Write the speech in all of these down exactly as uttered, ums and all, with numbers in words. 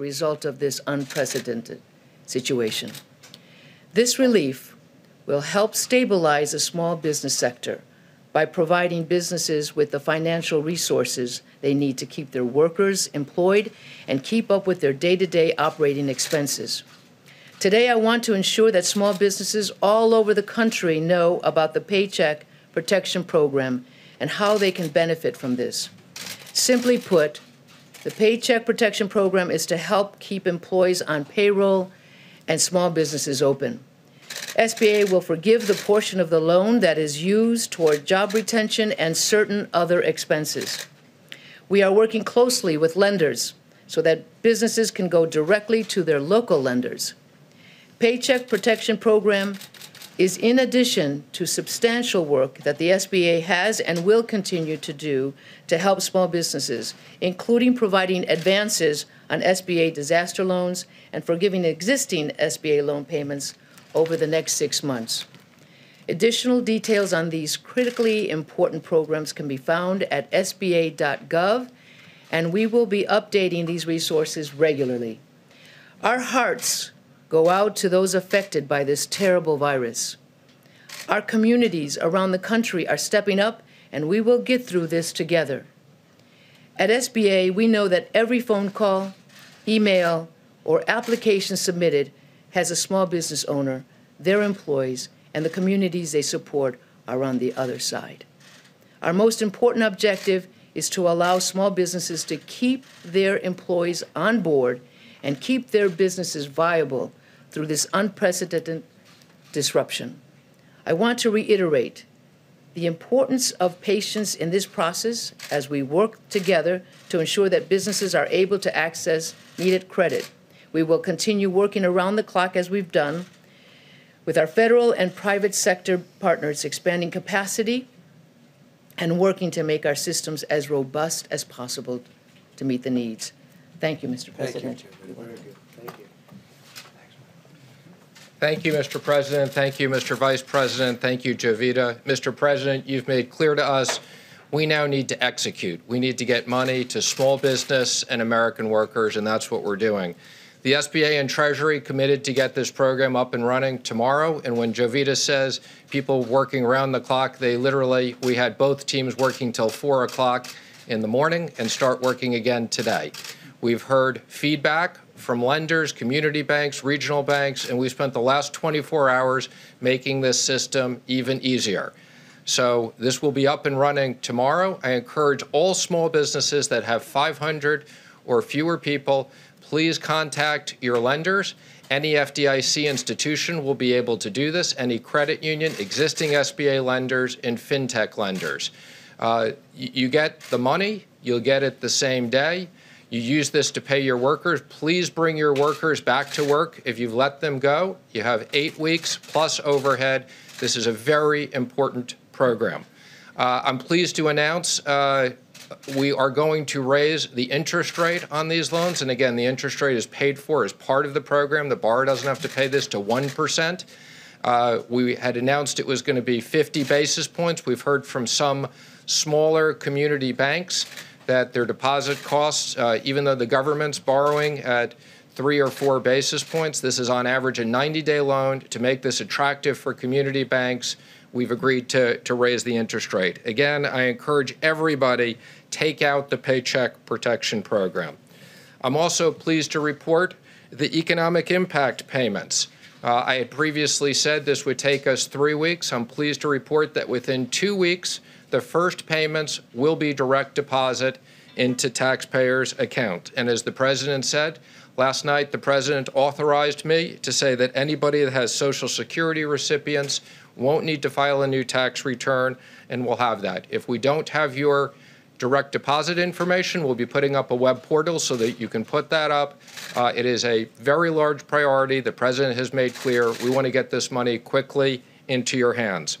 Result of this unprecedented situation. This relief will help stabilize the small business sector by providing businesses with the financial resources they need to keep their workers employed and keep up with their day-to-day operating expenses. Today, I want to ensure that small businesses all over the country know about the Paycheck Protection Program and how they can benefit from this. Simply put, the Paycheck Protection Program is to help keep employees on payroll and small businesses open. S B A will forgive the portion of the loan that is used toward job retention and certain other expenses. We are working closely with lenders so that businesses can go directly to their local lenders. Paycheck Protection Program is in addition to substantial work that the S B A has and will continue to do to help small businesses, including providing advances on S B A disaster loans and forgiving existing S B A loan payments over the next six months. Additional details on these critically important programs can be found at S B A dot gov, and we will be updating these resources regularly. Our hearts go out to those affected by this terrible virus. Our communities around the country are stepping up, and we will get through this together. At S B A, we know that every phone call, email, or application submitted has a small business owner, their employees, and the communities they support are on the other side. Our most important objective is to allow small businesses to keep their employees on board and keep their businesses viable through this unprecedented disruption. I want to reiterate the importance of patience in this process as we work together to ensure that businesses are able to access needed credit. We will continue working around the clock as we've done with our federal and private sector partners, expanding capacity and working to make our systems as robust as possible to meet the needs. Thank you, Mister President. Thank you. Very good. Thank you. Thank you, Mister President. Thank you, Mister Vice President. Thank you, Jovita. Mister President, you've made clear to us we now need to execute. We need to get money to small business and American workers, and that's what we're doing. The S B A and Treasury committed to get this program up and running tomorrow, and when Jovita says people working around the clock, they literally, we had both teams working till four o'clock in the morning and start working again today. We've heard feedback from lenders, community banks, regional banks, and we spent the last twenty-four hours making this system even easier. So this will be up and running tomorrow. I encourage all small businesses that have five hundred or fewer people, please contact your lenders. Any F D I C institution will be able to do this, any credit union, existing S B A lenders, and FinTech lenders. Uh, you get the money, you'll get it the same day. You use this to pay your workers. Please bring your workers back to work if you've let them go. You have eight weeks plus overhead. This is a very important program. Uh, I'm pleased to announce uh, we are going to raise the interest rate on these loans. And again, the interest rate is paid for as part of the program. The borrower doesn't have to pay this to one percent. Uh, we had announced it was going to be fifty basis points. We've heard from some smaller community banks that their deposit costs, uh, even though the government's borrowing at three or four basis points, this is on average a ninety-day loan. To make this attractive for community banks, we've agreed to, to raise the interest rate. Again, I encourage everybody, take out the Paycheck Protection Program. I'm also pleased to report the economic impact payments. Uh, I had previously said this would take us three weeks. I'm pleased to report that within two weeks, the first payments will be direct deposit into taxpayers' account. And as the President said, last night the President authorized me to say that anybody that has Social Security recipients won't need to file a new tax return, and we'll have that. If we don't have your direct deposit information, we'll be putting up a web portal so that you can put that up. Uh, it is a very large priority. The President has made clear we want to get this money quickly into your hands.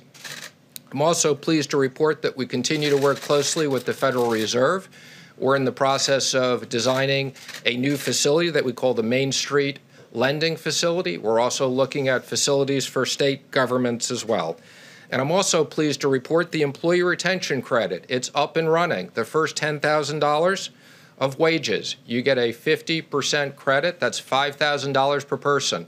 I'm also pleased to report that we continue to work closely with the Federal Reserve. We're in the process of designing a new facility that we call the Main Street Lending Facility. We're also looking at facilities for state governments as well. And I'm also pleased to report the Employee Retention Credit. It's up and running. The first ten thousand dollars of wages. You get a fifty percent credit. That's five thousand dollars per person.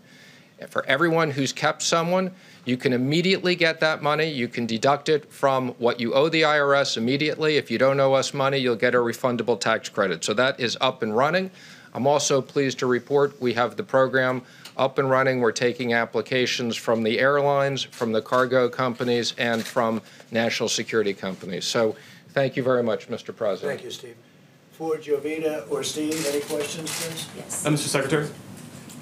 For everyone who's kept someone, you can immediately get that money. You can deduct it from what you owe the I R S immediately. If you don't owe us money, you'll get a refundable tax credit. So that is up and running. I'm also pleased to report we have the program up and running. We're taking applications from the airlines, from the cargo companies, and from national security companies. So thank you very much, Mister President. Thank you, Steve. For Jovita or Steve, any questions, please? Yes. Uh, Mister Secretary.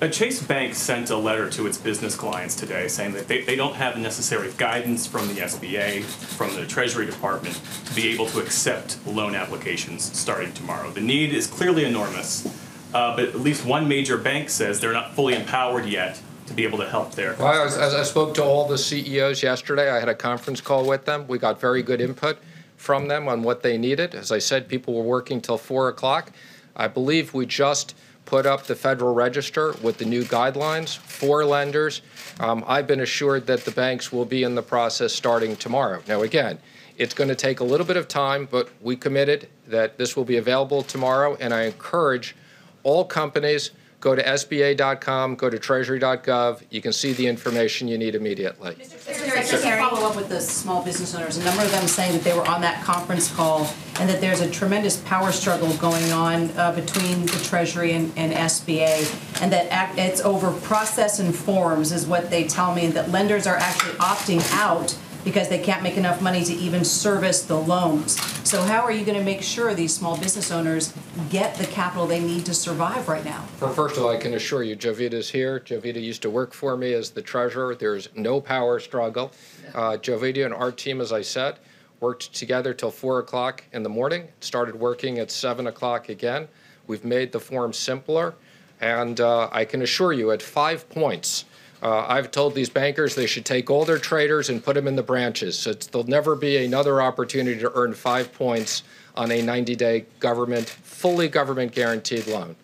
Uh, Chase Bank sent a letter to its business clients today saying that they, they don't have the necessary guidance from the S B A, from the Treasury Department, to be able to accept loan applications starting tomorrow. The need is clearly enormous, uh, but at least one major bank says they're not fully empowered yet to be able to help their customers. Well, I, was, as I spoke to all the C E Os yesterday. I had a conference call with them. We got very good input from them on what they needed. As I said, people were working till four o'clock. I believe we just put up the Federal Register with the new guidelines for lenders. Um, I've been assured that the banks will be in the process starting tomorrow. Now, again, it's going to take a little bit of time, but we committed that this will be available tomorrow, and I encourage all companies, go to S B A dot com, go to Treasury dot gov. You can see the information you need immediately. Mister Secretary, just to follow up with the small business owners, a number of them saying that they were on that conference call and that there's a tremendous power struggle going on uh, between the Treasury and, and S B A, and that act, it's over process and forms is what they tell me, and that lenders are actually opting out because they can't make enough money to even service the loans. So how are you going to make sure these small business owners get the capital they need to survive right now? Well, first of all, I can assure you Jovita's here. Jovita used to work for me as the treasurer. There's no power struggle. Uh, Jovita and our team, as I said, worked together till four o'clock in the morning, started working at seven o'clock again. We've made the form simpler, and uh, I can assure you at five points, Uh, I've told these bankers they should take all their traders and put them in the branches. So it's, there'll never be another opportunity to earn five points on a ninety-day government, fully government-guaranteed loan.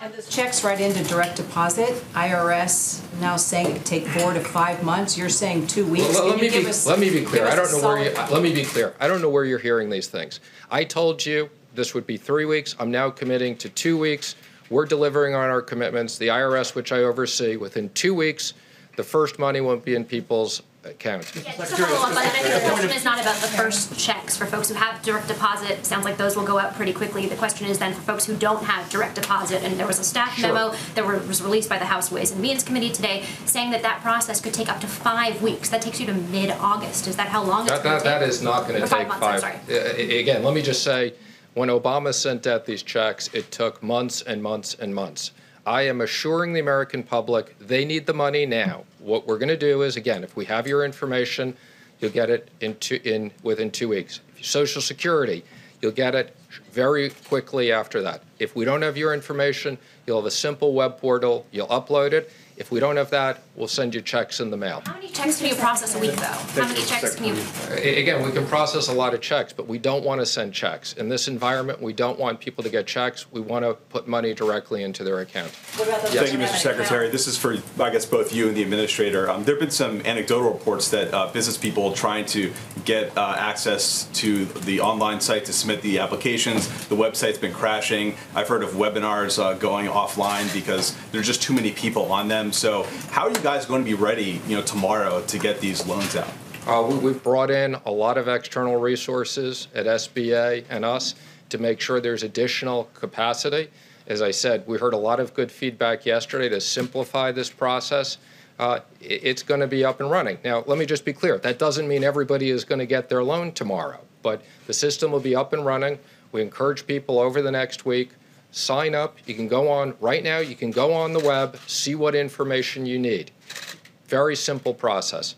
And those checks right into direct deposit, I R S now saying it could take four to five months. You're saying two weeks. Well, let, me be, us, let me be clear. I don't know where you, let me be clear. I don't know where you're hearing these things. I told you this would be three weeks. I'm now committing to two weeks. We're delivering on our commitments. The I R S, which I oversee, within two weeks, the first money won't be in people's accounts. Yeah, just to follow up on that, I know the question is not about the first checks. For folks who have direct deposit, sounds like those will go out pretty quickly. The question is then for folks who don't have direct deposit, and there was a staff sure. memo that was released by the House Ways and Means Committee today saying that that process could take up to five weeks. That takes you to mid-August. Is that how long that, it's going to take? That is not going to take five months, five. I'm sorry. Uh, again, let me just say, when Obama sent out these checks, it took months and months and months. I am assuring the American public they need the money now. What we're going to do is, again, if we have your information, you'll get it in two, in, within two weeks. Social Security, you'll get it very quickly after that. If we don't have your information, you'll have a simple web portal. You'll upload it. If we don't have that, we'll send you checks in the mail. How many checks can you process a week, though? How many checks can you? Again, we can process a lot of checks, but we don't want to send checks. In this environment, we don't want people to get checks. We want to put money directly into their account. What about those? Yes. Thank you, Mister Secretary. This is for, I guess, both you and the administrator. Um, there have been some anecdotal reports that uh, business people trying to get uh, access to the online site to submit the applications. The website's been crashing. I've heard of webinars uh, going offline because there's just too many people on them. So how are you guys going to be ready, you know, tomorrow to get these loans out? Uh, we, we've brought in a lot of external resources at S B A and us to make sure there's additional capacity. As I said, we heard a lot of good feedback yesterday to simplify this process. Uh, it, it's going to be up and running. Now, let me just be clear. That doesn't mean everybody is going to get their loan tomorrow, but the system will be up and running. We encourage people over the next week. Sign up. You can go on right now. You can go on the web, see what information you need. Very simple process.